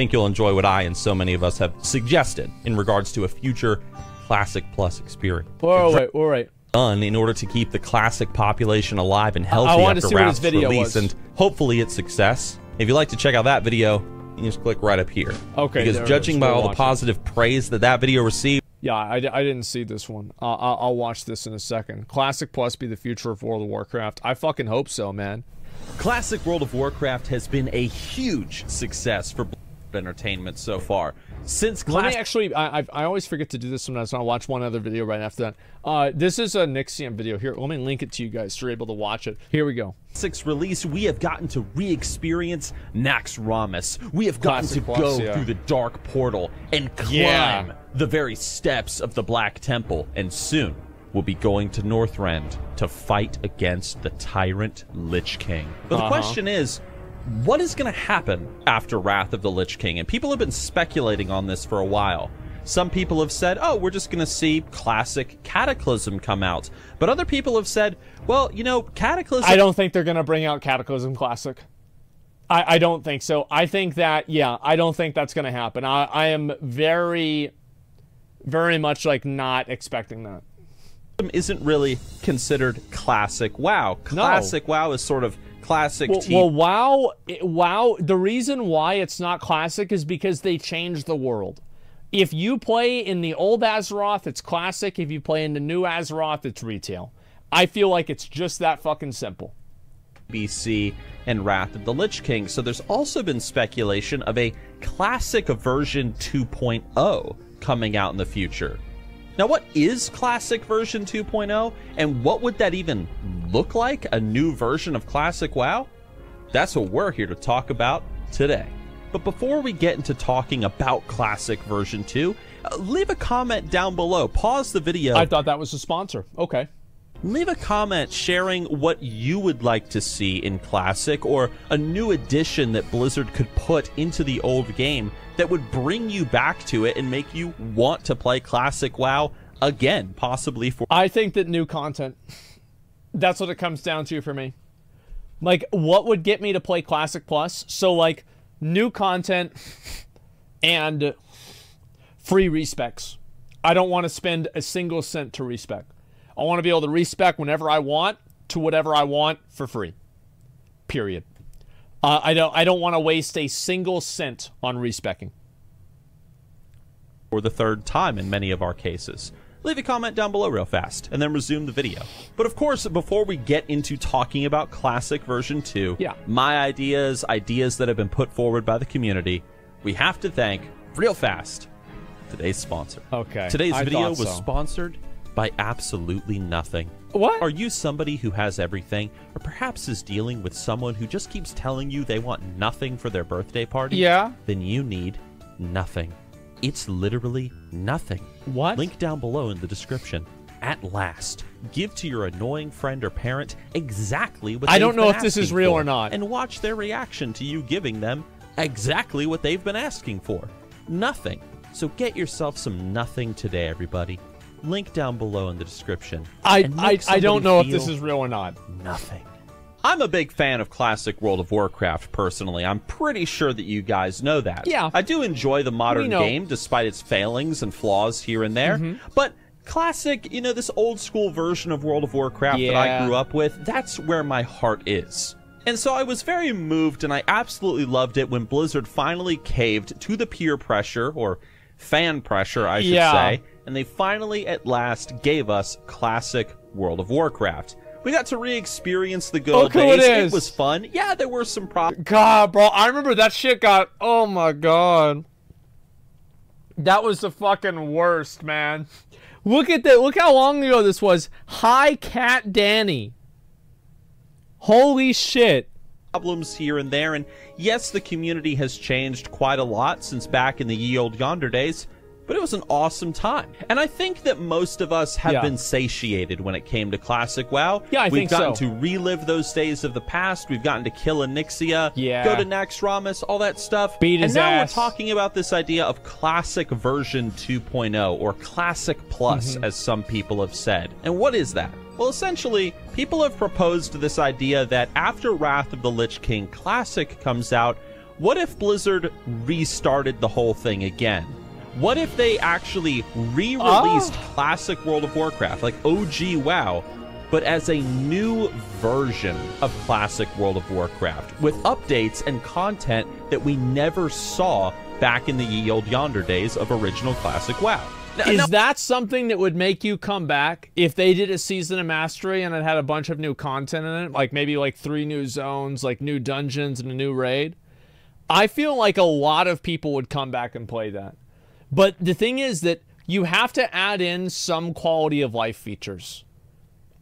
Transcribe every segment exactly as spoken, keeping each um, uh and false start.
think you'll enjoy what I and so many of us have suggested in regards to a future Classic Plus experience. All right, all right. Done in order to keep the Classic population alive and healthy I after want to see Wrath's what his video release was. And hopefully its success. If you'd like to check out that video, you can just click right up here. Okay. Because judging by all the positive it. praise that that video received. Yeah, I, I didn't see this one. Uh, I'll, I'll watch this in a second. Classic Plus be the future of World of Warcraft. I fucking hope so, man. Classic World of Warcraft has been a huge success for entertainment so far. Since Classic, actually, I, I I always forget to do this sometimes. I'll watch one other video right after that. Uh, this is a Nixxiom video here. Let me link it to you guys so you're able to watch it. Here we go. Six release, we have gotten to re-experience Naxxramas. We have gotten Classic to Plus, go yeah. through the dark portal and climb yeah. the very steps of the Black Temple, and soon we'll be going to Northrend to fight against the tyrant Lich King. But the uh-huh. question is, what is going to happen after Wrath of the Lich King? And people have been speculating on this for a while. Some people have said, oh, we're just going to see Classic Cataclysm come out. But other people have said, well, you know, Cataclysm... I don't think they're going to bring out Cataclysm Classic. I, I don't think so. I think that, yeah, I don't think that's going to happen. I, I am very, very much, like, not expecting that. Isn't really considered Classic WoW. Classic no. WoW is sort of... Classic well, well WoW it, WoW the reason why it's not Classic is because they changed the world. If you play in the old Azeroth, it's Classic. If you play in the new Azeroth, it's retail. I feel like it's just that fucking simple. B C and Wrath of the Lich King. So there's also been speculation of a Classic version two point oh coming out in the future. Now, what is Classic version two point oh, and what would that even look like? A new version of Classic WoW? That's what we're here to talk about today. But before we get into talking about Classic version two, uh, leave a comment down below. Pause the video. I thought that was a sponsor. Okay. Leave a comment sharing what you would like to see in Classic, or a new addition that Blizzard could put into the old game that would bring you back to it and make you want to play Classic WoW again, possibly for... I think that new content. That's what it comes down to for me. Like, what would get me to play Classic Plus? So, like, new content and free respecs. I don't want to spend a single cent to respec. I want to be able to respec whenever I want to whatever I want for free. Period. Uh, I don't. I don't want to waste a single cent on respecking. For the third time in many of our cases, leave a comment down below real fast, and then resume the video. But of course, before we get into talking about Classic version two, yeah. my ideas, ideas that have been put forward by the community, we have to thank real fast today's sponsor. Okay. Today's I video was so. sponsored by absolutely nothing. What? Are you somebody who has everything, or perhaps is dealing with someone who just keeps telling you they want nothing for their birthday party? Yeah. Then you need nothing. It's literally nothing. What? Link down below in the description. At last, give to your annoying friend or parent exactly what they've been asking for. I don't know if this is real or not. And watch their reaction to you giving them exactly what they've been asking for. Nothing. So get yourself some nothing today, everybody. Link down below in the description. I I, I don't know if this is real or not. Nothing. I'm a big fan of Classic World of Warcraft, personally. I'm pretty sure that you guys know that. Yeah. I do enjoy the modern game, despite its failings and flaws here and there. Mm-hmm. But Classic, you know, this old school version of World of Warcraft yeah. that I grew up with, that's where my heart is. And so I was very moved, and I absolutely loved it when Blizzard finally caved to the peer pressure, or fan pressure, I should yeah. say. And they finally, at last, gave us Classic World of Warcraft. We got to re-experience the good old days. It, is. it was fun. Yeah, there were some problems. God, bro, I remember that shit got... Oh, my God. That was the fucking worst, man. Look at that. Look how long ago this was. Hi, CatDany. Holy shit. Problems here and there. And yes, the community has changed quite a lot since back in the ye olde yonder days. But it was an awesome time. And I think that most of us have yeah. been satiated when it came to Classic WoW. Yeah, I We've think so. We've gotten to relive those days of the past. We've gotten to kill Onyxia, yeah. go to Naxxramas, all that stuff. Beat his And now ass. We're talking about this idea of Classic version two point oh, or Classic Plus, mm-hmm. as some people have said. And what is that? Well, essentially, people have proposed this idea that after Wrath of the Lich King Classic comes out, What if Blizzard restarted the whole thing again? What if they actually re-released oh. classic World of Warcraft, like O G WoW, but as a new version of classic World of Warcraft, with updates and content that we never saw back in the ye olde yonder days of original classic WoW? No, Is no. that something that would make you come back if they did a Season of Mastery and it had a bunch of new content in it, like maybe like three new zones, like new dungeons and a new raid? I feel like a lot of people would come back and play that. But the thing is that you have to add in some quality of life features.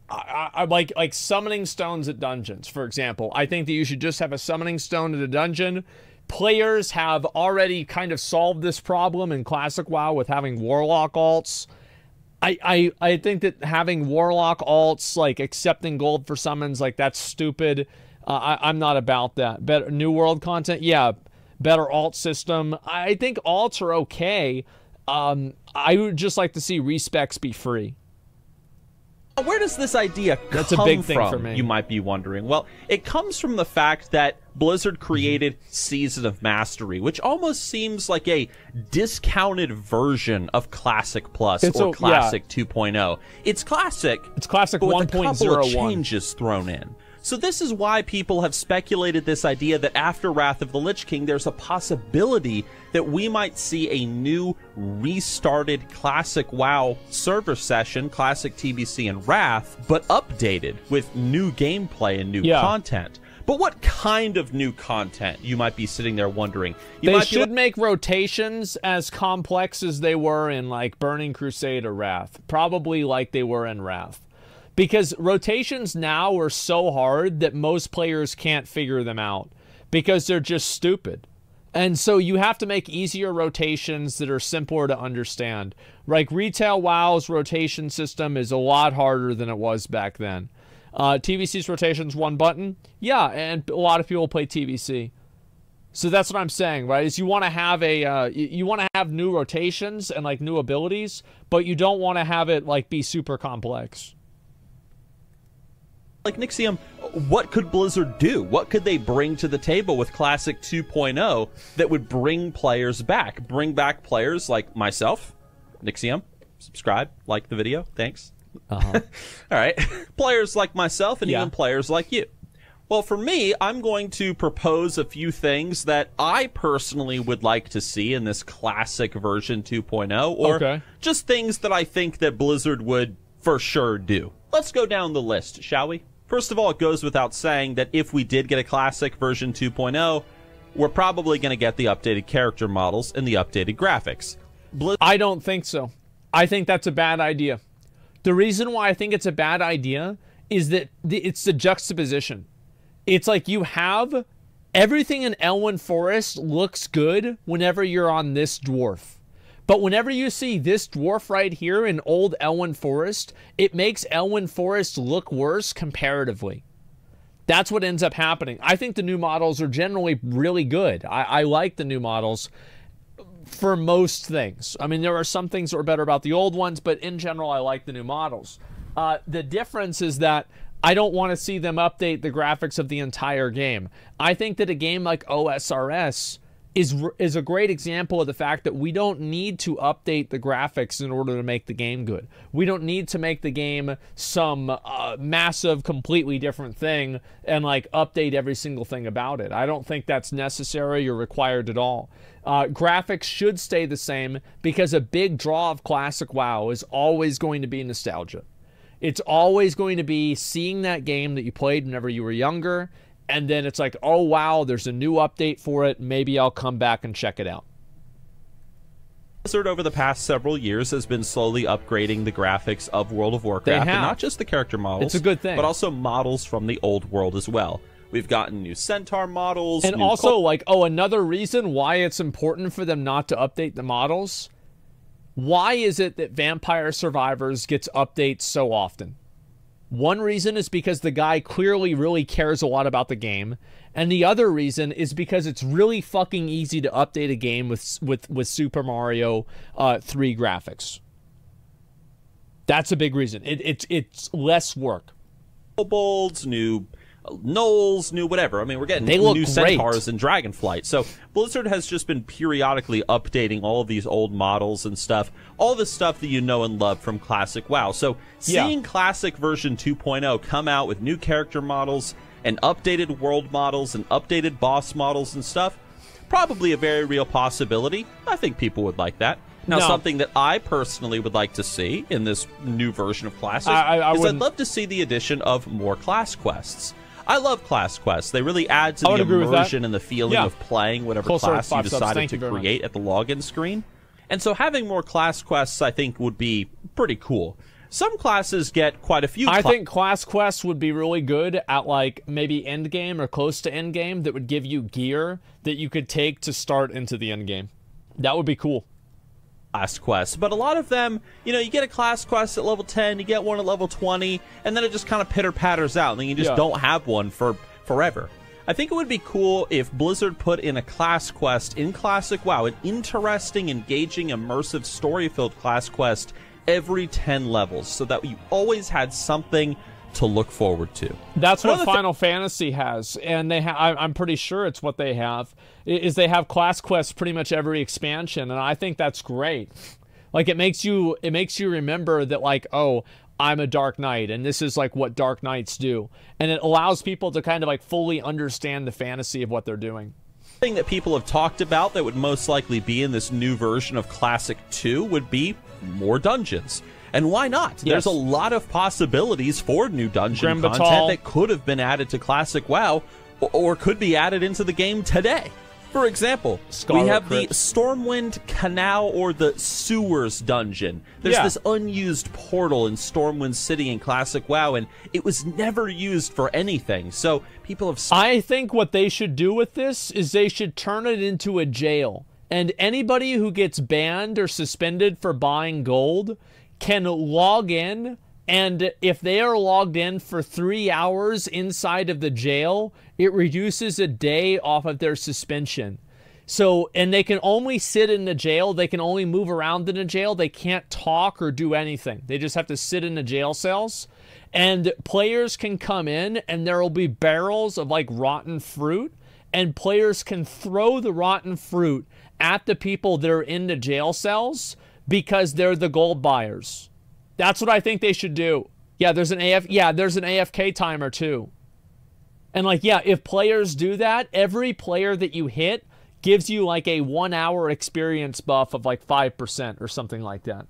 I, I, like like summoning stones at dungeons, for example. I think that you should just have a summoning stone at a dungeon. Players have already kind of solved this problem in Classic WoW with having Warlock alts. I, I, I think that having Warlock alts, like accepting gold for summons, like that's stupid. Uh, I, I'm not about that. Better New World content, yeah. Better alt system. I think alts are okay. Um, I would just like to see respecs be free. Where does this idea come from? That's a big thing for me. You might be wondering. Well, it comes from the fact that Blizzard created Season of Mastery, which almost seems like a discounted version of Classic Plus it's or a, Classic yeah. two point oh. It's Classic. It's Classic one point oh one. With a couple of changes thrown in. So this is why people have speculated this idea that after Wrath of the Lich King, there's a possibility that we might see a new restarted Classic WoW server session, Classic T B C and Wrath, but updated with new gameplay and new yeah. content. But what kind of new content? You might be sitting there wondering. You they might should make rotations as complex as they were in like Burning Crusade or Wrath, probably like they were in Wrath. Because rotations now are so hard that most players can't figure them out because they're just stupid. And so you have to make easier rotations that are simpler to understand. Like Retail WoW's rotation system is a lot harder than it was back then. Uh, T B C's rotation's one button. Yeah, and a lot of people play T B C. So that's what I'm saying, right? Is you want to have a uh, you want to have new rotations and like new abilities, but you don't want to have it like be super complex. Like Nixxiom, what could Blizzard do? What could they bring to the table with Classic two point oh that would bring players back? Bring back players like myself, Nixxiom, subscribe, like the video, thanks. Uh-huh. All right, players like myself and yeah. even players like you. Well, for me, I'm going to propose a few things that I personally would like to see in this Classic version two point oh, or okay. just things that I think that Blizzard would for sure do. Let's go down the list, shall we? First of all, it goes without saying that if we did get a Classic version two point oh, we're probably going to get the updated character models and the updated graphics. Blizz- I don't think so. I think that's a bad idea. The reason why I think it's a bad idea is that the, it's the juxtaposition. It's like you have everything in Elwynn Forest looks good whenever you're on this dwarf. But whenever you see this dwarf right here in old Elwynn Forest, it makes Elwynn Forest look worse comparatively. That's what ends up happening. I think the new models are generally really good. I, I like the new models for most things. I mean, there are some things that are better about the old ones, but in general, I like the new models. Uh, the difference is that I don't want to see them update the graphics of the entire game. I think that a game like O S R S Is, is a great example of the fact that we don't need to update the graphics in order to make the game good. We don't need to make the game some uh, massive, completely different thing and like update every single thing about it. I don't think that's necessary or required at all. Uh, graphics should stay the same because a big draw of Classic WoW is always going to be nostalgia. It's always going to be seeing that game that you played whenever you were younger. And then it's like, oh, wow, there's a new update for it. Maybe I'll come back and check it out. Blizzard over the past several years has been slowly upgrading the graphics of World of Warcraft. And not just the character models. It's a good thing. But also models from the old world as well. We've gotten new centaur models. And also, like, oh, another reason why it's important for them not to update the models. Why is it that Vampire Survivors gets updates so often? One reason is because the guy clearly really cares a lot about the game. And the other reason is because it's really fucking easy to update a game with with, with Super Mario uh, three graphics. That's a big reason. It, it, it's less work. Bolds, new gnolls, new whatever. I mean, we're getting they new centaurs in Dragonflight. So Blizzard has just been periodically updating all of these old models and stuff. All the stuff that you know and love from Classic WoW. So seeing yeah. Classic version two point oh come out with new character models and updated world models and updated boss models and stuff, probably a very real possibility. I think people would like that. Now, no. something that I personally would like to see in this new version of Classic I, I, I is I'd love to see the addition of more class quests. I love class quests. They really add to the immersion and the feeling yeah. of playing whatever Close class you decided to create much. at the login screen. And so having more class quests, I think, would be pretty cool. Some classes get quite a few. I think class quests would be really good at, like, maybe end game or close to end game that would give you gear that you could take to start into the end game. That would be cool. Class quests, but a lot of them, you know, you get a class quest at level ten, you get one at level twenty, and then it just kind of pitter patters out, and then you just yeah. don't have one for forever. I think it would be cool if Blizzard put in a class quest in Classic WoW, an interesting, engaging, immersive, story-filled class quest every ten levels, so that you always had something to look forward to. That's Another what Final Fantasy has, and they ha I'm pretty sure it's what they have, is they have class quests pretty much every expansion, and I think that's great. Like, it makes you it makes you remember that, like, oh, I'm a Dark Knight, and this is, like, what Dark Knights do, and it allows people to kind of, like, fully understand the fantasy of what they're doing. Thing that people have talked about that would most likely be in this new version of Classic two would be more dungeons. And why not? Yes. There's a lot of possibilities for new dungeon content that could have been added to Classic WoW or, or could be added into the game today. For example, Scarlet we have Crypt. the Stormwind Canal or the Sewers Dungeon. There's yeah. this unused portal in Stormwind City in Classic WoW, and it was never used for anything. So people have... I think what they should do with this is they should turn it into a jail. And anybody who gets banned or suspended for buying gold can log in, and if they are logged in for three hours inside of the jail, it reduces a day off of their suspension. So, and they can only sit in the jail, they can only move around in the jail, they can't talk or do anything. They just have to sit in the jail cells, and players can come in, and there will be barrels of, like, rotten fruit, and players can throw the rotten fruit at the people that are in the jail cells, because they're the gold buyers. That's what I think they should do. Yeah, there's an A F yeah, there's an A F K timer too. And, like, yeah, if players do that, every player that you hit gives you, like, a one hour experience buff of, like, five percent or something like that.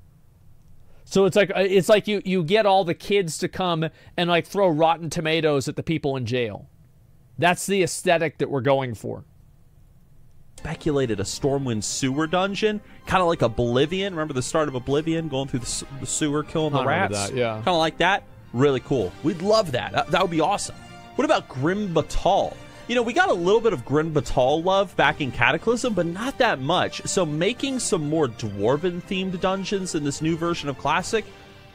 So it's like it's like you you get all the kids to come and, like, throw rotten tomatoes at the people in jail. That's the aesthetic that we're going for. Speculated a Stormwind sewer dungeon, kind of like Oblivion. Remember the start of Oblivion, going through the, the sewer, killing the rats? That, yeah. Kind of like that. Really cool. We'd love that. that. That would be awesome. What about Grim Batol? You know, we got a little bit of Grim Batol love back in Cataclysm, but not that much. So making some more Dwarven-themed dungeons in this new version of Classic,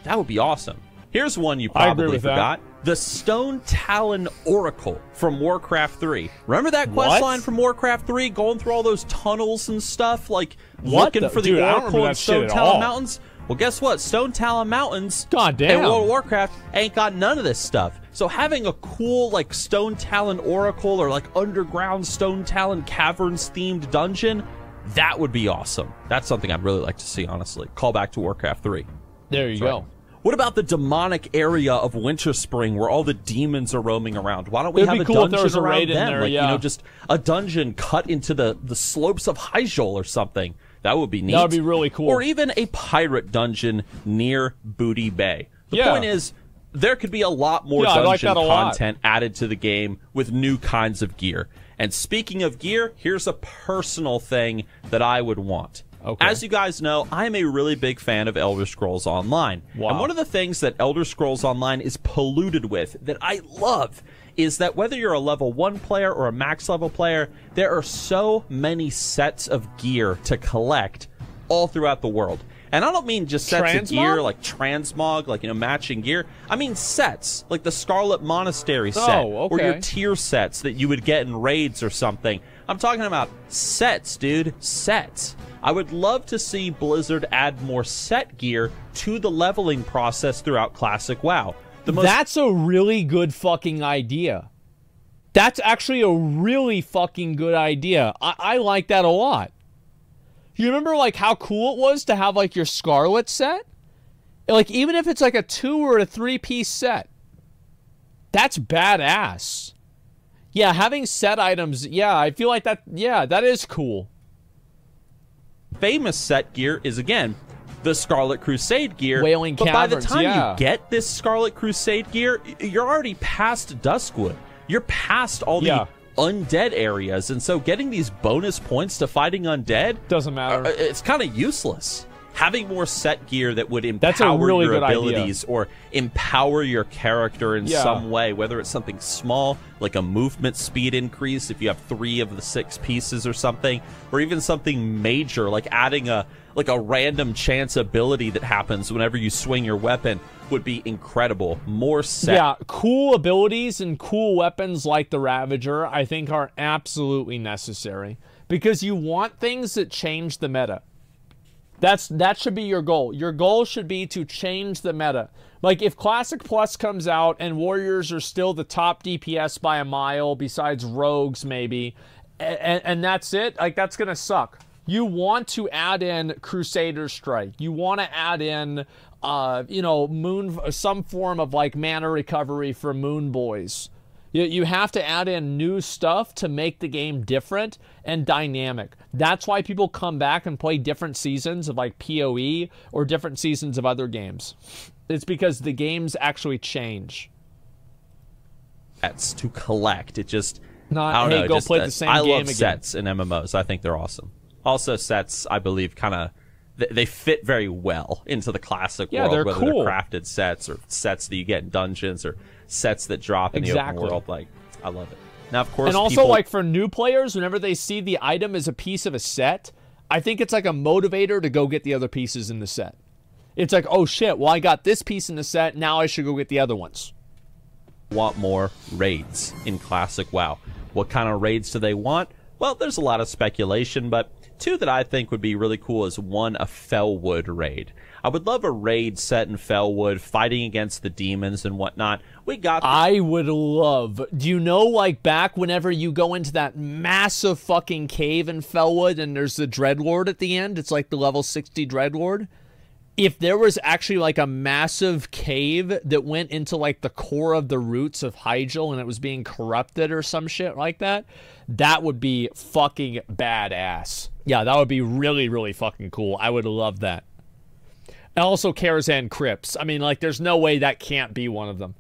that would be awesome. Here's one you probably forgot. That. The Stone Talon Oracle from Warcraft three. Remember that quest what? line from Warcraft three? Going through all those tunnels and stuff, like what looking the? for the Dude, Oracle in Stone Talon Mountains? Well, guess what? Stone Talon Mountains Goddamn. and World of Warcraft ain't got none of this stuff. So having a cool, like, Stone Talon Oracle or, like, underground Stone Talon Caverns-themed dungeon, that would be awesome. That's something I'd really like to see, honestly. Call back to Warcraft three. There you That's go. Right. What about the demonic area of Winter Spring, where all the demons are roaming around? Why don't we It'd have a cool dungeon around raid them? In there, like, yeah. you know, just a dungeon cut into the the slopes of Hyjal or something. That would be neat. That would be really cool. Or even a pirate dungeon near Booty Bay. The yeah. point is, there could be a lot more yeah, dungeon I like content lot. added to the game with new kinds of gear. And speaking of gear, here's a personal thing that I would want. Okay. As you guys know, I'm a really big fan of Elder Scrolls Online. Wow. And one of the things that Elder Scrolls Online is polluted with that I love is that whether you're a level one player or a max level player, there are so many sets of gear to collect all throughout the world. And I don't mean just sets transmog? of gear, like transmog, like, you know, matching gear. I mean sets, like the Scarlet Monastery set, oh, okay. or your tier sets that you would get in raids or something. I'm talking about sets, dude, sets. I would love to see Blizzard add more set gear to the leveling process throughout Classic WoW. The most That's a really good fucking idea. That's actually a really fucking good idea. I, I like that a lot. You remember, like, how cool it was to have, like, your Scarlet set? Like, even if it's, like, a two or a three-piece set. That's badass. Yeah, having set items, yeah, I feel like that, yeah, that is cool. Famous set gear is, again, the Scarlet Crusade gear. Wailing Caverns, but by the time yeah. you get this Scarlet Crusade gear, you're already past Duskwood. You're past all the... Yeah. undead areas, and so getting these bonus points to fighting undead doesn't matter. Uh, it's kind of useless. Having more set gear that would empower really your abilities idea. or empower your character in yeah. some way, whether it's something small like a movement speed increase if you have three of the six pieces or something, or even something major like adding a like a random chance ability that happens whenever you swing your weapon, would be incredible. More set. Yeah, cool abilities and cool weapons like the Ravager, I think, are absolutely necessary, because you want things that change the meta. That's that should be your goal. Your goal should be to change the meta. Like, if Classic Plus comes out and Warriors are still the top D P S by a mile, besides Rogues maybe, and, and that's it, like, that's gonna suck. You want to add in Crusader Strike. You want to add in, uh, you know, moon some form of, like, mana recovery for Moon Boys. You, you have to add in new stuff to make the game different and dynamic. That's why people come back and play different seasons of, like, P O E or different seasons of other games. It's because the games actually change. That's to collect. It just... Not, I don't hey, know, go just, play uh, the same I game again. I love sets in M M Os. I think they're awesome. Also, sets, I believe, kind of, they fit very well into the classic yeah, world, they're whether cool. they're crafted sets or sets that you get in dungeons or sets that drop in exactly. the open world. Like, I love it. Now, of course, and also, people... like, for new players, whenever they see the item as a piece of a set, I think it's like a motivator to go get the other pieces in the set. It's like, oh shit, well, I got this piece in the set, now I should go get the other ones. Want more raids in Classic WoW. What kind of raids do they want? Well, there's a lot of speculation, but two that I think would be really cool is, one, a Felwood raid. I would love a raid set in Felwood, fighting against the demons and whatnot. We got... I would love... Do you know, like, back whenever you go into that massive fucking cave in Felwood and there's the Dreadlord at the end? It's like the level sixty Dreadlord. If there was actually, like, a massive cave that went into, like, the core of the roots of Hyjal and it was being corrupted or some shit like that, that would be fucking badass. Yeah, that would be really, really fucking cool. I would love that. And also Karazhan Crypts. I mean, like, there's no way that can't be one of them.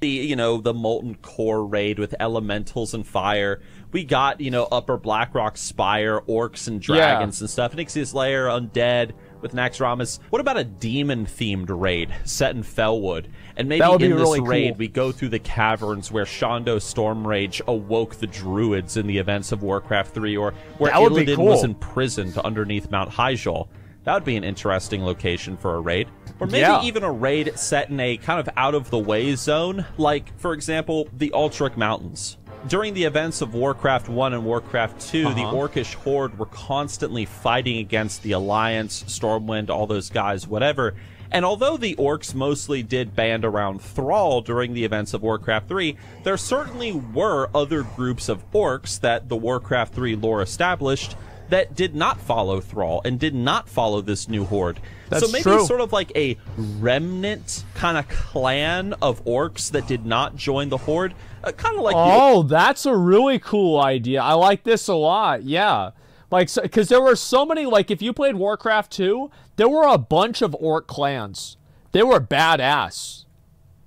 The, you know, the Molten Core raid with elementals and fire. We got, you know, Upper Blackrock Spire, orcs and dragons yeah. and stuff. Nixia's Lair, undead. With Naxxramas. What about a demon-themed raid set in Felwood? And maybe in this really raid, cool. we go through the caverns where Shondo Stormrage awoke the druids in the events of Warcraft three, or where Illidan cool. was imprisoned underneath Mount Hyjal. That would be an interesting location for a raid. Or maybe yeah. even a raid set in a kind of out-of-the-way zone, like, for example, the Altric Mountains. During the events of Warcraft one and Warcraft two, uh-huh. the Orcish Horde were constantly fighting against the Alliance, Stormwind, all those guys, whatever. And although the Orcs mostly did band around Thrall during the events of Warcraft three, there certainly were other groups of Orcs that the Warcraft three lore established that did not follow Thrall and did not follow this new horde. That's so maybe true. Sort of like a remnant kind of clan of orcs that did not join the horde. Uh, kind of like... Oh, the that's a really cool idea. I like this a lot, yeah. Like, because so, there were so many, like, if you played Warcraft two, there were a bunch of orc clans. They were badass.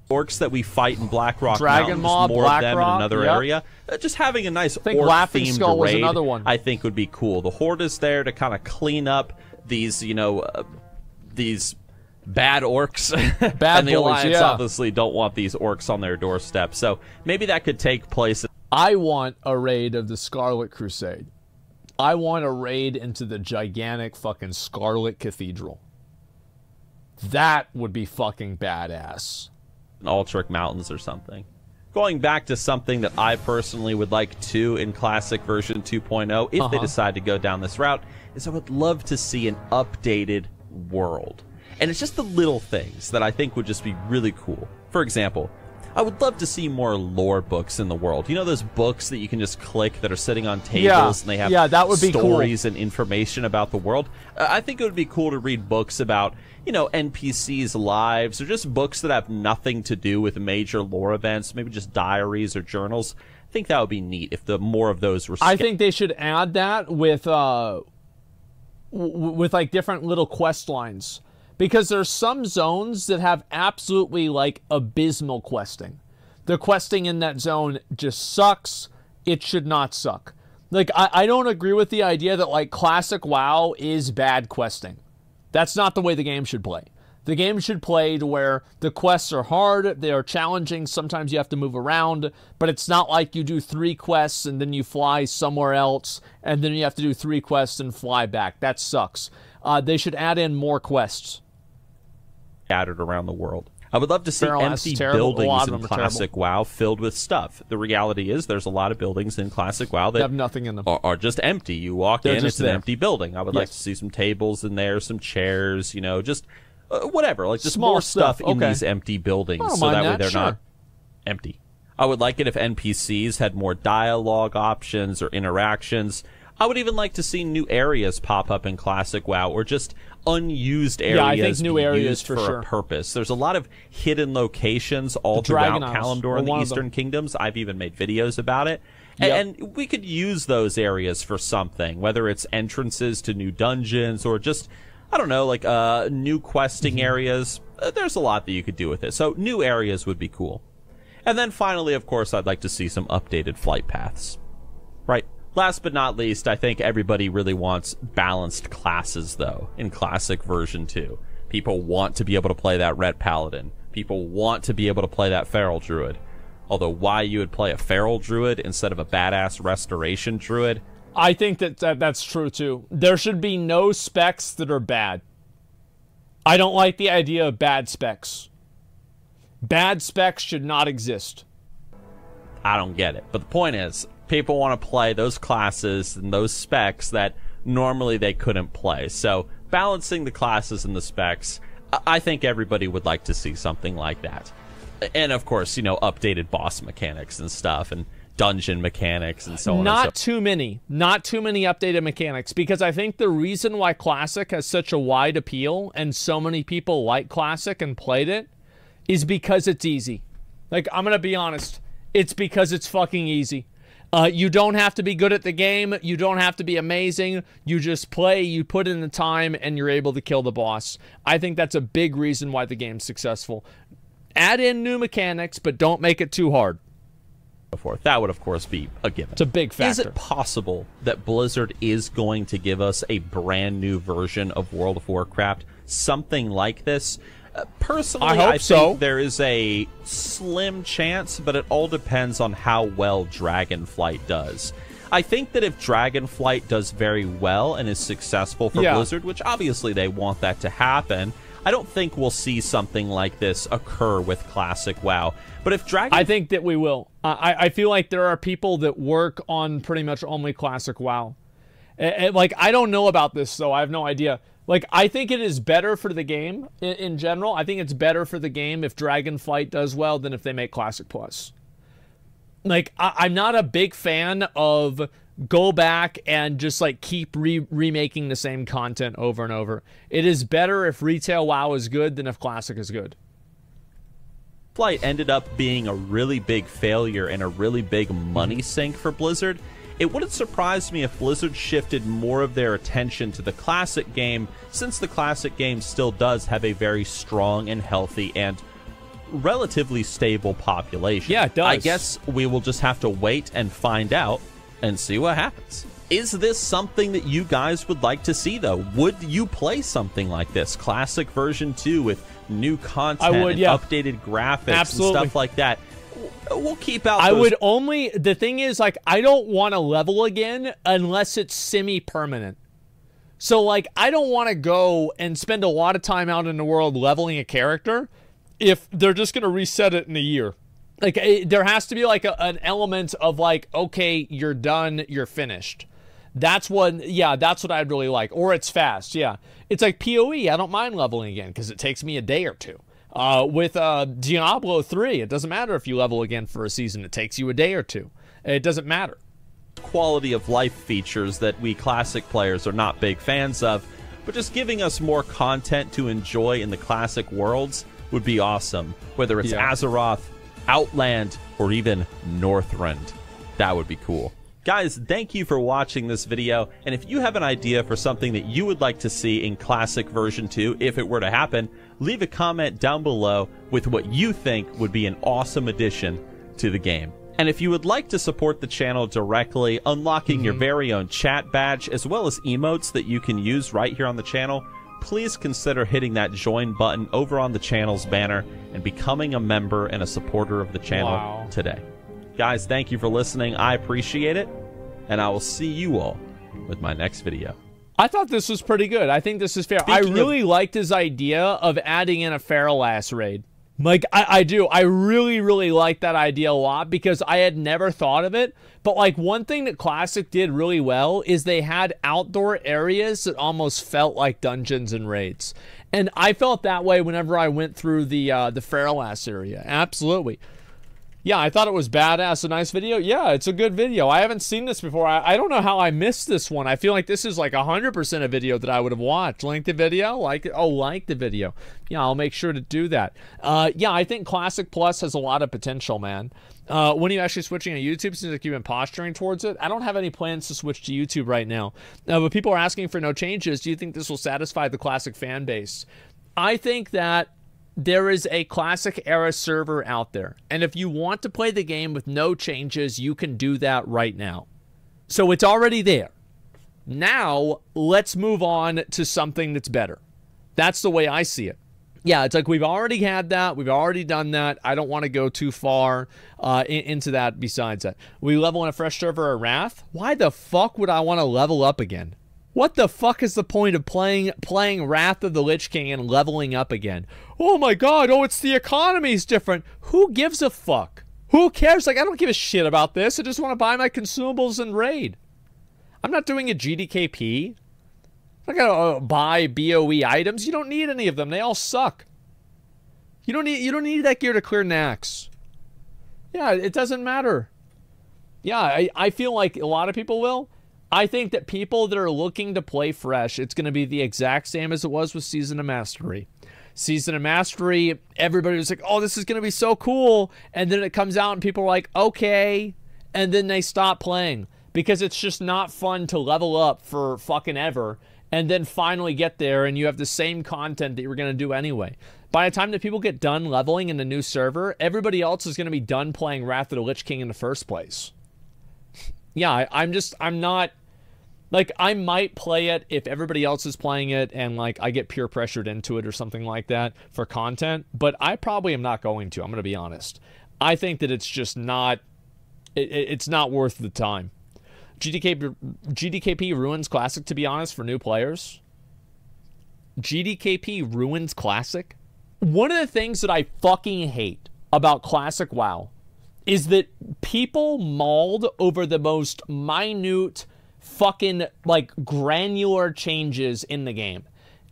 Orcs that we fight in Blackrock Dragon Mountains, Mob, more Black of them Rock, in another yep. area. Uh, just having a nice orc-themed raid, another one. I think, would be cool. The Horde is there to kind of clean up these, you know, uh, these bad orcs. Bad and the boys, Alliance yeah. obviously don't want these orcs on their doorstep. So maybe that could take place. I want a raid of the Scarlet Crusade. I want a raid into the gigantic fucking Scarlet Cathedral. That would be fucking badass. Altric Mountains or something. Going back to something that I personally would like to in Classic version two point oh, if uh-huh. they decide to go down this route, is I would love to see an updated world. And it's just the little things that I think would just be really cool. For example, I would love to see more lore books in the world. You know those books that you can just click that are sitting on tables yeah. and they have yeah, that would be stories cool. and information about the world? Uh, I think it would be cool to read books about, you know, N P Cs' lives, or just books that have nothing to do with major lore events, maybe just diaries or journals. I think that would be neat if the more of those were... I think they should add that with, uh, w with like, different little quest lines. Because there's some zones that have absolutely, like, abysmal questing. The questing in that zone just sucks. It should not suck. Like, I, I don't agree with the idea that, like, classic WoW is bad questing. That's not the way the game should play. The game should play to where the quests are hard, they are challenging, sometimes you have to move around, but it's not like you do three quests and then you fly somewhere else, and then you have to do three quests and fly back. That sucks. Uh, they should add in more quests. Scattered around the world. I would love to see Feralas empty buildings in Classic WoW filled with stuff. The reality is there's a lot of buildings in Classic WoW that they have nothing in them. Are, are just empty. You walk They're in, it's there. An empty building. I would yes. like to see some tables in there, some chairs, you know, just... Uh, whatever, like just Small more stuff, stuff in okay. these empty buildings, so that, that way they're sure. not empty. I would like it if N P Cs had more dialogue options or interactions. I would even like to see new areas pop up in Classic WoW, or just unused areas. Yeah, I think new areas for, for sure. a purpose. There's a lot of hidden locations all the throughout Kalimdor and the Eastern Kingdoms. I've even made videos about it. Yep. And we could use those areas for something, whether it's entrances to new dungeons or just... I don't know, like, uh, new questing mm-hmm. areas. Uh, there's a lot that you could do with it. So, new areas would be cool. And then, finally, of course, I'd like to see some updated flight paths. Right. Last but not least, I think everybody really wants balanced classes, though, in Classic version two. People want to be able to play that Ret Paladin. People want to be able to play that Feral Druid. Although, why you would play a Feral Druid instead of a badass Restoration Druid... I think that, that that's true, too. There should be no specs that are bad. I don't like the idea of bad specs. Bad specs should not exist. I don't get it. But the point is, people want to play those classes and those specs that normally they couldn't play. So, balancing the classes and the specs, I think everybody would like to see something like that. And, of course, you know, updated boss mechanics and stuff, and... dungeon mechanics and so on. Not and so. too many. Not too many updated mechanics, because I think the reason why Classic has such a wide appeal and so many people like Classic and played it is because it's easy. Like, I'm going to be honest. It's because it's fucking easy. Uh, you don't have to be good at the game. You don't have to be amazing. You just play, you put in the time, and you're able to kill the boss. I think that's a big reason why the game's successful. Add in new mechanics, but don't make it too hard. Forth. That would, of course, be a given. It's a big factor. Is it possible that Blizzard is going to give us a brand new version of World of Warcraft? Something like this? Uh, personally, I, hope I think so. There is a slim chance, but it all depends on how well Dragonflight does. I think that if Dragonflight does very well and is successful for yeah. Blizzard, which obviously they want that to happen, I don't think we'll see something like this occur with Classic WoW. But if Dragon... I think that we will. I, I feel like there are people that work on pretty much only Classic WoW. And, and like, I don't know about this, though. I have no idea. Like, I think it is better for the game in, in general. I think it's better for the game if Dragonflight does well than if they make Classic Plus. Like, I, I'm not a big fan of... go back and just like keep re remaking the same content over and over. It is better if retail WoW is good than if Classic is good. Flight ended up being a really big failure and a really big money sink for Blizzard. It wouldn't surprise me if Blizzard shifted more of their attention to the Classic game, since the Classic game still does have a very strong and healthy and relatively stable population. Yeah, it does. I guess we will just have to wait and find out and see what happens. Is this something that you guys would like to see, though? Would you play something like this? Classic version two with new content, I would, yeah. and updated graphics Absolutely. and stuff like that. We'll keep out I those. would only... The thing is, like, I don't want to level again unless it's semi-permanent. So, like, I don't want to go and spend a lot of time out in the world leveling a character if they're just going to reset it in a year. Like, it, there has to be, like, a, an element of, like, okay, you're done, you're finished. That's what, yeah, that's what I'd really like. Or it's fast, yeah. It's like P O E, I don't mind leveling again, because it takes me a day or two. Uh, with uh, Diablo three, it doesn't matter if you level again for a season. It takes you a day or two. It doesn't matter. Quality of life features that we classic players are not big fans of, but just giving us more content to enjoy in the classic worlds would be awesome. Whether it's yeah. Azeroth, Outland, or even Northrend. That would be cool. Guys, thank you for watching this video, and if you have an idea for something that you would like to see in Classic version two, if it were to happen, leave a comment down below with what you think would be an awesome addition to the game. And if you would like to support the channel directly, unlocking mm-hmm. your very own chat badge, as well as emotes that you can use right here on the channel, please consider hitting that join button over on the channel's banner and becoming a member and a supporter of the channel wow. today. Guys, thank you for listening. I appreciate it, and I will see you all with my next video. I thought this was pretty good. I think this is fair. Speaking I really of... liked his idea of adding in a Feralas raid. Like, I, I do. I really, really like that idea a lot because I had never thought of it. But, like, one thing that Classic did really well is they had outdoor areas that almost felt like dungeons and raids. And I felt that way whenever I went through the, uh, the Feralas area. Absolutely. Yeah, I thought it was badass. A nice video. Yeah, it's a good video. I haven't seen this before. I, I don't know how I missed this one. I feel like this is like one hundred percent a video that I would have watched. Link the video? Like it? Oh, like the video. Yeah, I'll make sure to do that. Uh, yeah, I think Classic Plus has a lot of potential, man. Uh, when are you actually switching to YouTube? Seems like you've been posturing towards it. I don't have any plans to switch to YouTube right now. Uh, but people are asking for no changes. Do you think this will satisfy the Classic fan base? I think that there is a Classic era server out there, and if you want to play the game with no changes, you can do that right now. So it's already there. Now let's move on to something that's better. That's the way I see it. Yeah, it's like we've already had that. We've already done that. I don't want to go too far uh, in into that besides that. We level in a fresh server of Wrath? Why the fuck would I want to level up again? What the fuck is the point of playing playing Wrath of the Lich King and leveling up again? Oh my god, oh, it's the economy's different. Who gives a fuck? Who cares? Like, I don't give a shit about this. I just want to buy my consumables and raid. I'm not doing a G D K P. I'm not going to uh, buy B O E items. You don't need any of them. They all suck. You don't need, you don't need that gear to clear Naxx. Yeah, it doesn't matter. Yeah, I, I feel like a lot of people will. I think that people that are looking to play fresh, it's going to be the exact same as it was with Season of Mastery. Season of Mastery, everybody was like, oh, this is going to be so cool. And then it comes out and people are like, okay. And then they stop playing because it's just not fun to level up for fucking ever. And then finally get there and you have the same content that you were going to do anyway. By the time that people get done leveling in the new server, everybody else is going to be done playing Wrath of the Lich King in the first place. Yeah, I, I'm just, I'm not... Like, I might play it if everybody else is playing it and, like, I get peer pressured into it or something like that for content, but I probably am not going to. I'm going to be honest. I think that it's just not, it, it's not worth the time. G D K P ruins Classic, to be honest, for new players. G D K P ruins Classic? One of the things that I fucking hate about Classic WoW is that people mauled over the most minute fucking, like, granular changes in the game.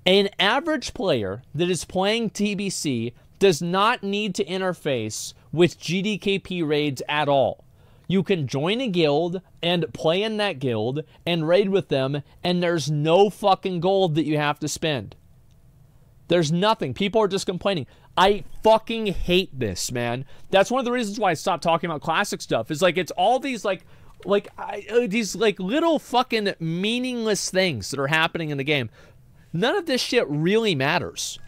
An average player that is playing T B C does not need to interface with G D K P raids at all. You can join a guild and play in that guild and raid with them, and there's no fucking gold that you have to spend. There's nothing. People are just complaining. I fucking hate this, man. That's one of the reasons why I stopped talking about Classic stuff. It's like, it's all these, like, Like, I, uh, these, like, little fucking meaningless things that are happening in the game. None of this shit really matters.